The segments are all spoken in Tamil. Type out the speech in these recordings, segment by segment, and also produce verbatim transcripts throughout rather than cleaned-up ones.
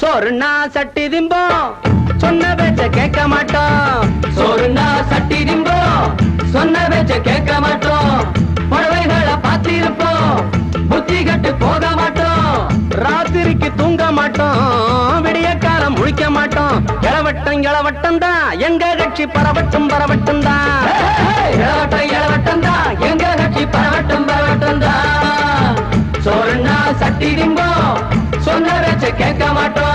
சோறுன்னா சட்டி திம்போ சொன்ன பேச்ச கேட்க மாட்டோம். சோறுன்னா சட்டி திம்போ சொன்ன பேச்ச கேட்க மாட்டோம். புடவைகளை பார்த்திருப்போம், புத்தி கட்டு போக மாட்டோம். ராத்திரிக்கு தூங்க மாட்டோம், விடிய காலம் முழிக்க மாட்டோம். இளவட்டம் இளவட்டம் தான் எங்க கட்சி பரவட்டும் பரவட்டும் தான். இளவட்டம் இளவட்டம் தான் எங்க கட்சி பரவட்டும் பரவட்டும் தான். சோறுன்னா சட்டி திம்போ சொன்ன பேச்ச கேட்க மாட்டோம்.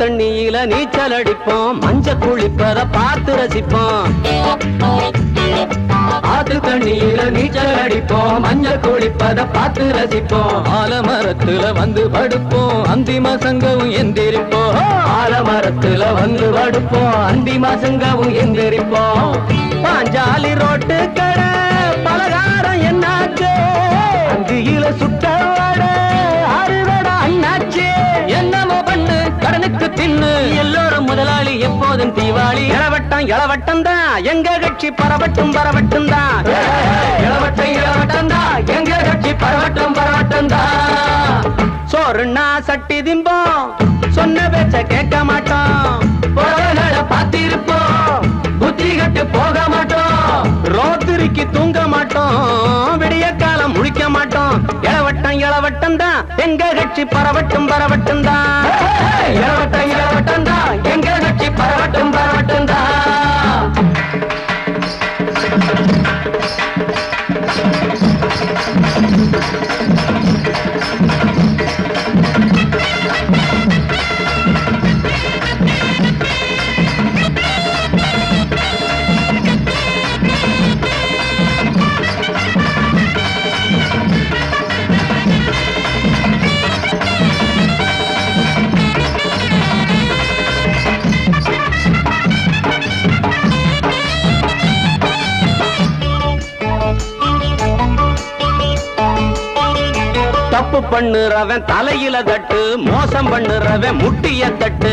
தண்ணியில நீச்சல் அடிப்போம், மஞ்ச குளிப்பத பார்த்து ரசிப்போம். ஆத்து தண்ணியில நீச்சல் அடிப்போம், மஞ்ச குளிப்பத பார்த்து ரசிப்போம். ஆலமரத்துல வந்து படுப்போம், அந்திமா சங்கவும் எந்திரிப்போம். ஆலமரத்துல வந்து படுப்போம், அந்திமா சங்கவும் எந்திரிப்போம். பாஞ்சாலி ரோட்டு கடை பலகாரம் என்னாச்சு, அந்தியில சுட்ட அறுவடை அண்ணாச்சு. என்னமோ பண்ணு கடனுக்கு தின்னு, எல்லோரும் முதலாளி எப்போதும் தீவாளி. இளவட்டம் இளவட்டம் தான் எங்க கட்சி பரவட்டும் பரவட்டும் தான். இளவட்டம் இளவட்டம் தான் எங்க கட்சி பரவட்டும் பரவட்டும் தான். சோறுன்னா சட்டி திம்போம் சொன்ன பேச்ச கேட்க மாட்டோம். புடவைகளை பார்த்திருப்போம், புத்தி கட்டு போக மாட்டோம். ராத்திரிக்கு தூங்க மாட்டோம், விடிய காலம் முழிக்க மாட்டோம். இளவட்டம் இளவட்டம் தான் எங்க கட்சி பரவட்டும் பரவட்டும் தான். இளவட்டம் இளவட்டம் தான் எங்க கட்சி பரவட்டும் பரவட்டும் தான். தப்பு பண்ணுறவன் தலையில தட்டு, மோசம் பண்ணுறவன் முட்டிய தட்டு.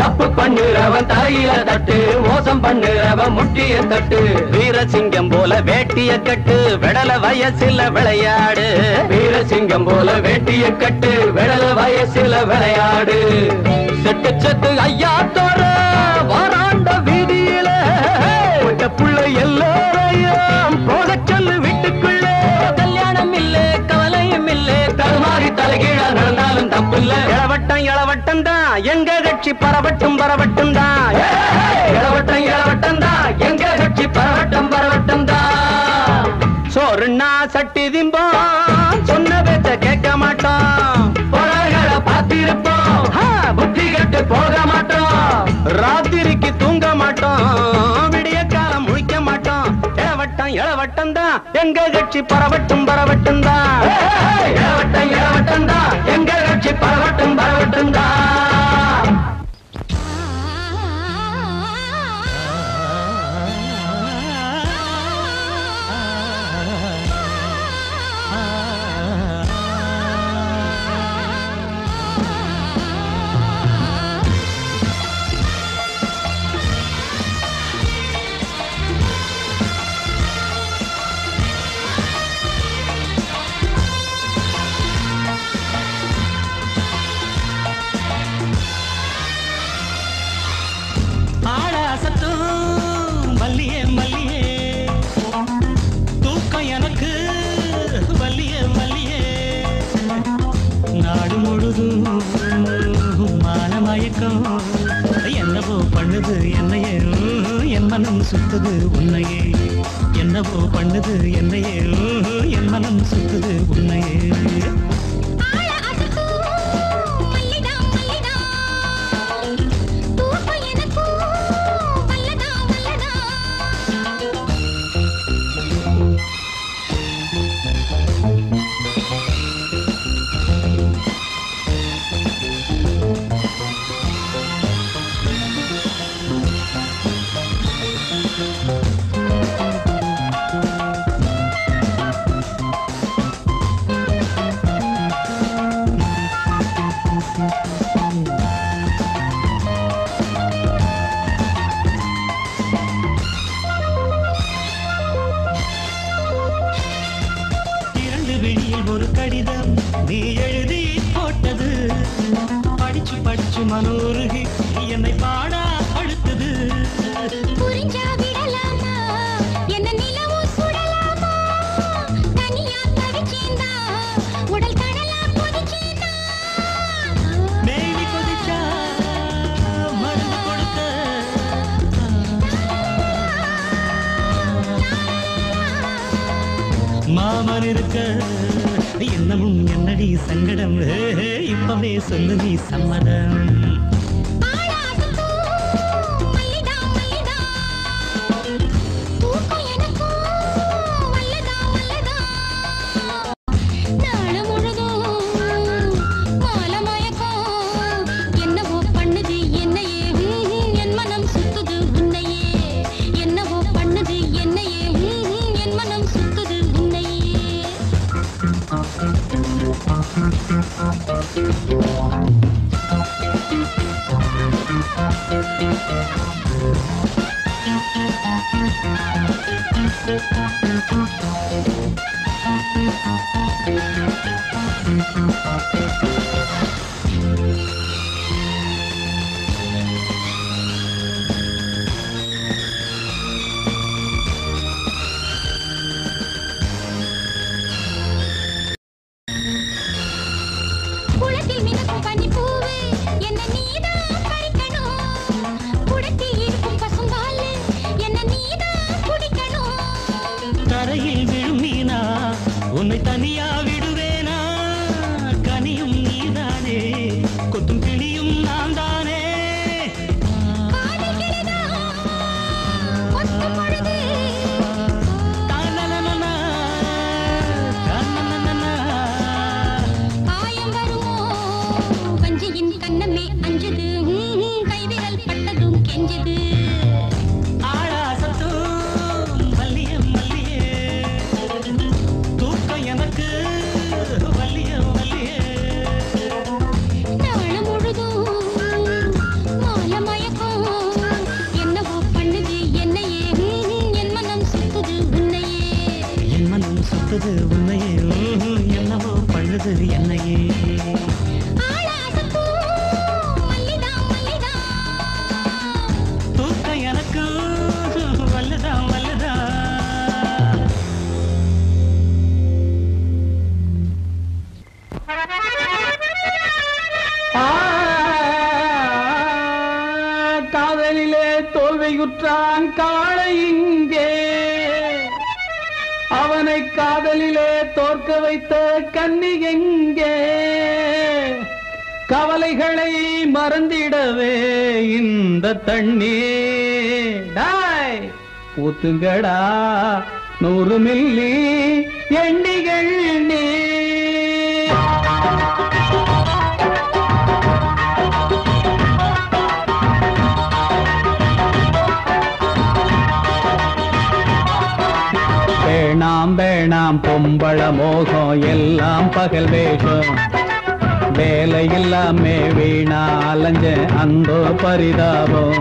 தப்பு பண்ணுறவன் தலையில தட்டு, மோசம் பண்ணுறவன் முட்டிய தட்டு. வீரசிங்கம் போல வேட்டிய கட்டு, விடல வயசுல விளையாடு. வீரசிங்கம் போல வேட்டிய கட்டு, விடல வயசுல விளையாடு. செட்டு செட்டு ஐயா தோற வாராண்ட வீதியில புள்ள எல்லோரையும் போத சொல்லு. வீட்டுக்குள்ள கல்யாணம் இல்ல, கவலையும் இல்ல, தடுமாறி தலைகீழா நடந்தாலும் தப்பு இல்ல. இளவட்டம் இளவட்டம் தான் எங்க கட்சி பரவட்டும் பரவட்டும் தான். இளவட்டம் இளவட்டம் தான் எங்க கட்சி பரவட்டும் பரவட்டும் தான். சோறுன்னா சட்டி திம்போம் சொன்ன பேச்ச கேட்க மாட்டோம். புடவைகளை பார்த்திருப்போம், புத்தி கட்டு போக மாட்டோம். ராத்திரிக்கு தூங்க மாட்டோம், இளவட்டம் தான் எங்க கட்சி பரவட்டும் பரவட்டும் தான். இளவட்டம் இளவட்டம் தான் எங்க கட்சி பரவட்டும் பரவட்டும் தான். என்னவோ பண்ணுது என்னையே என் மனம் சுத்துது உன்னையே. என்னவோ பண்ணுது என்னையே என் மனம் சுத்துது உன்னையே. கடிதம் நீ எழுதி போட்டது படிச்சு படிச்சு மனோருகி என்னை பாடா அழுத்தது புரிஞ்சா விடலாமா என்ன நிலவு சுடலாமா தனியா படிச்சேந்தா உடல் கடலா கொதிச்சேந்தா மேலி கொதிச்சா மருந்து கொடுக்க மாமன் இருக்க என்னமும் என்னடி சங்கடம் இப்பவே சொல்லு நீ சம்மதம் ஊத்துங்கடா நூறு மில்லி எண்ணிகள் நீ வேணாம் வேணாம் பொம்பள மோகம் எல்லாம் பகல் வேஷம் வேலை எல்லாமே வீணா அலைஞ்ச அந்த பரிதாபம்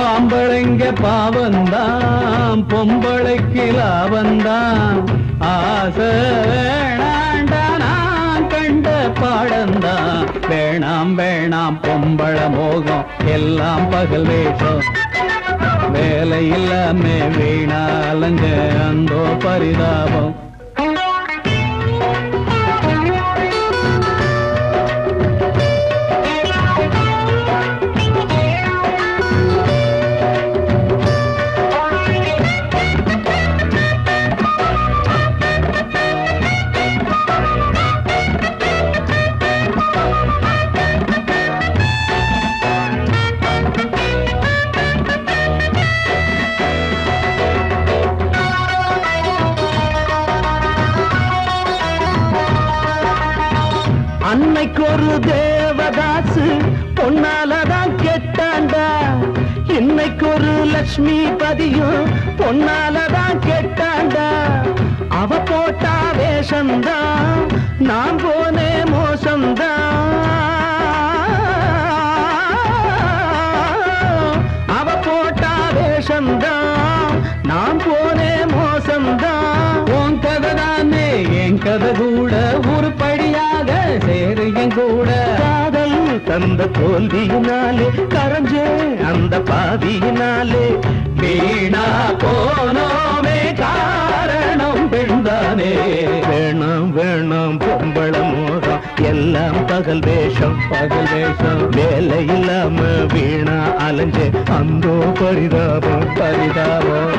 ஆம்பளைங்க பாவந்தான் பொம்பளைக்கு லாபந்தான் ஆசை வேணாண்டா நான் கண்ட பாடந்தான் வேணாம் வேணாம் பொம்பள மோகம் எல்லாம் பகல் வேஷம் வேலை இல்லாமே வீணாலஞ்ச அந்தோ பரிதாபம் ஒரு தேவதாசு பொன்னாலதான் கெட்டாண்டா இன்னைக்கு ஒரு லட்சுமி பதியும் பொன்னாலதான் கெட்டாண்டா அவ போட்டா வேஷம்தான் நான் போனே மோசம்தான் அவ போட்டா வேஷம்தான் நான் போனே மோசம்தான் உன் கதை தானே என் கதை கூட ஒரு படியாக சேரு என் கூட. காதல் தந்த தோல்வியினாலே கரைஞ்சே அந்த பாதியினாலே வீணா போனோமே காரணம் பெண்தானே. வேணாம் வேணாம் பொம்பளம் மோகம் எல்லாம் பகல் வேஷம் பகல் வேஷம். வேலை இல்லாம வீணா அலைஞ்சே அந்தோ பரிதாபம் பரிதாபம்.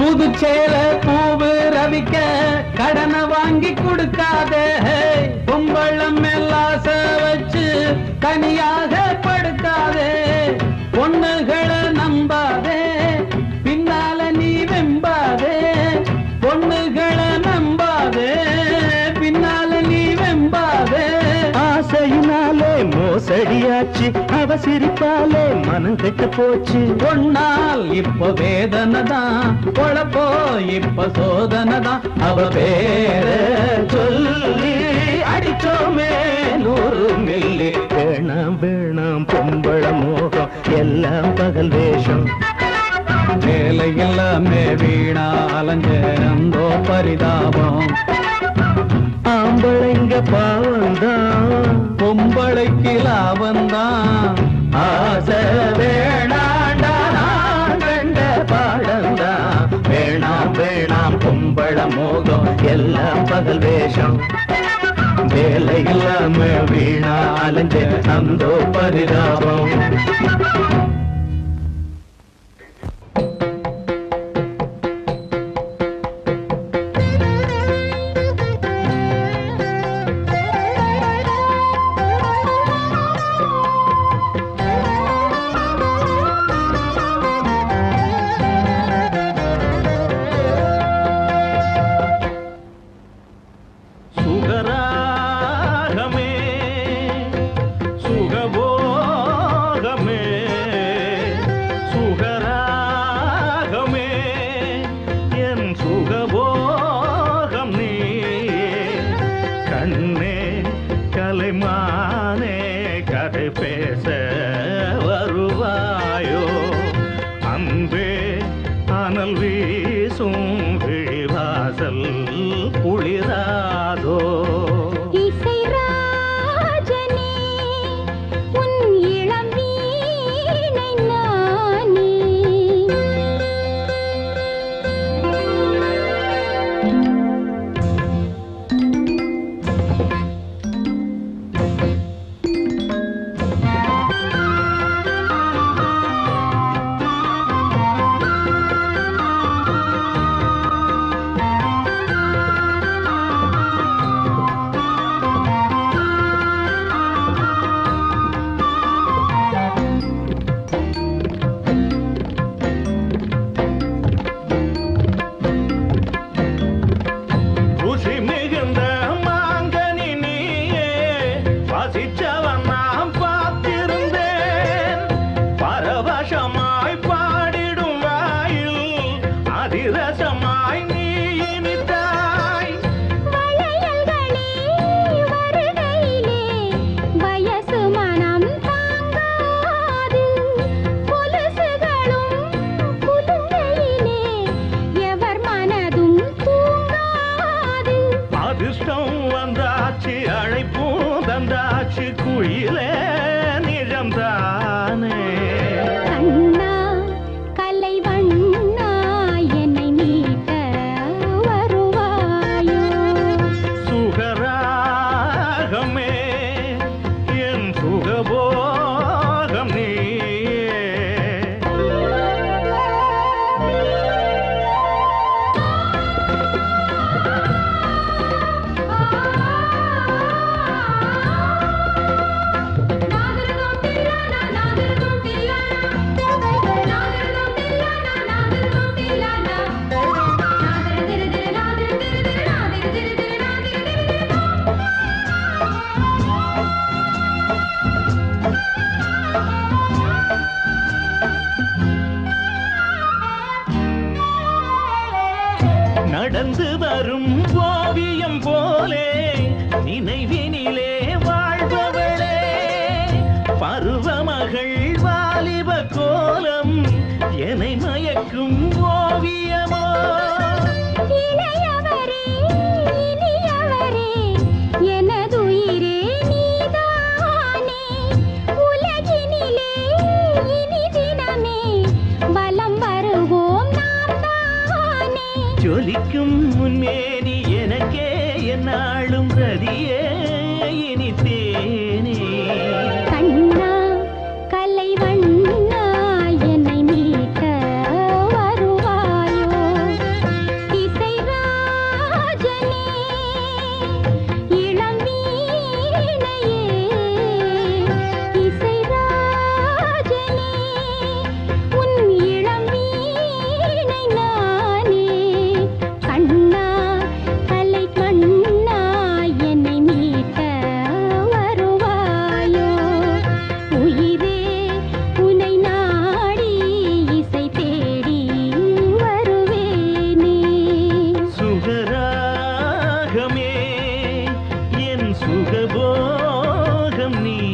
புதுச்சேல பூவு ரவிக்க கடனை வாங்கி கொடுக்காத பொம்பளம் எல்லாச வச்சு கனியாக படுக்காதே. பொண்ணுகளை நம்பாதே பின்னால நீ வெம்பாதே. பொண்ணுகளை நம்பாதே பின்னால நீ வெம்பாதே. ஆசையினாலே மோசடியாச்சு அவ சிரிப்பாலே மனம் கெட்டு போச்சு. பொண்ணால் இப்ப வேதனைதான் பொழப்போ இப்ப சோதனைதான். அவ பேர சொல்லி அடிச்சோமே நூறு மில்லி. வேணாம் வேணாம் பொம்பள மோகம் எல்லாம் பகல் வேஷம். வேலை எல்லாமே வீணா அலஞ்சோ பரிதாபம். ஆம்பளைங்க பாவந்தான் பொம்பளைக்கு லாபந்தான். ஆசை வேணாண்டா கண்ட பாடந்தான். வேணாம் வேணாம் பொம்பள மோகம் எல்லாம் பகல் வேஷம். வேலை இல்லாம வீணா அலைஞ்ச அந்தோ பரிதாபம். கலை வண்ணா என்னை நீ கடந்து வரும் ஓவியம் போலே நினைவினிலே வாழ்பவளே பருவமகள் வாலிப கோலம் என்னை மயக்கும் ஓவியமோ ஜொலிக்கும் முன்னேறி எனக்கே என்னாலும் பிரதியே இனித்தேனே கண்ணா கலை வண்ணா என்னை மீட்ட வருவாயோ இசை ராஜனே இளம் வீணையே இசை ராஜனே உன் இளம் வீணை நானே கண்ணா கலை கண்ணா என்னை மீட்ட வருவாயோ உயிரே உனை நாடி இசை தேடி வருவேனே சுகராகமே என் சுகபோகம் நீ